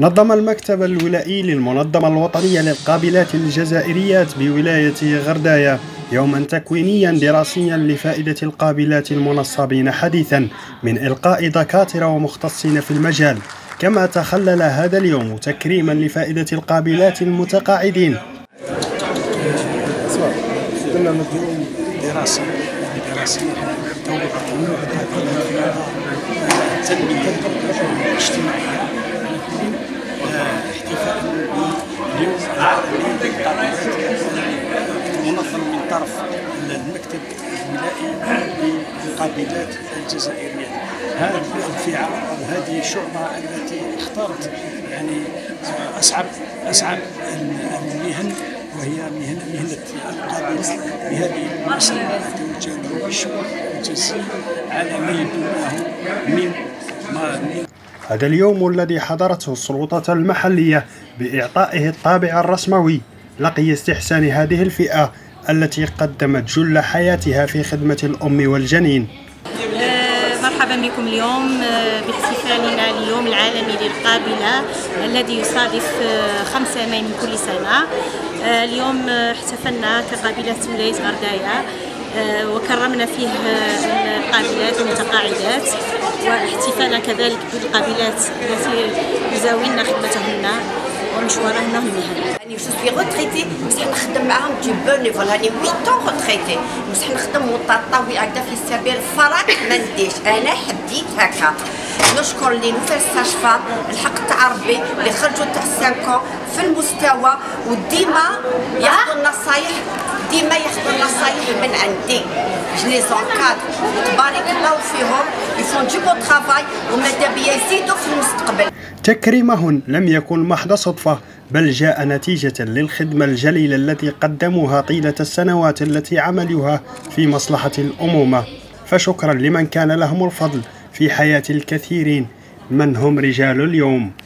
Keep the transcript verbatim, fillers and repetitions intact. نظم المكتب الولائي للمنظمة الوطنية للقابلات الجزائريات بولاية غرداية يوما تكوينيا دراسيا لفائدة القابلات المنصبين حديثا من إلقاء دكاترة ومختصين في المجال، كما تخلل هذا اليوم تكريما لفائدة القابلات المتقاعدين. منظم من طرف المكتب الولائي للقابلات الجزائرية. هذه الفئة أو هذه الشعبة التي اختارت يعني أصعب أصعب المهن، وهي مهنة مهنة القابلة. بهذه المناسبة أتوجه بالشكر الجزيل على ما يبذلونه من ما هذا اليوم الذي حضرته السلطة المحلية بإعطائه الطابع الرسموي لقي استحسان هذه الفئة التي قدمت جل حياتها في خدمة الأم والجنين. مرحبا بكم اليوم باحتفالنا اليوم العالمي للقابلة الذي يصادف خمسة ماي من كل سنة. اليوم احتفلنا كقابلة ولاية غرداية وكرمنا فيه القابلات والمتقاعدات، واحتفالنا كذلك بالقابلات التي يزاولنا خدمتهن ومشوارهن المهني. يعني جو ريتريتي، بصح نخدم معاهم دي بونيفول، هاني ثمانية ريتريتي، بصح نخدم وطاطاوي هكذا في السبيل الفراك ما نديش، انا حديت هكا. نشكر لي نوفير ستاجفام الحق تاع ربي اللي خرجوا تاع خمسة في المستوى، وديما ياخذوا النصايح ديما ياخذوا النصايح من عندي. جلي زونكاد تبارك الله فيهم، يفون دي بون طرافاي وماذا بيا يزيدوا في المستقبل. تكريمهن لم يكن محض صدفة، بل جاء نتيجة للخدمة الجليلة التي قدموها طيلة السنوات التي عملوها في مصلحة الأمومة، فشكرا لمن كان لهم الفضل في حياة الكثيرين من هم رجال اليوم.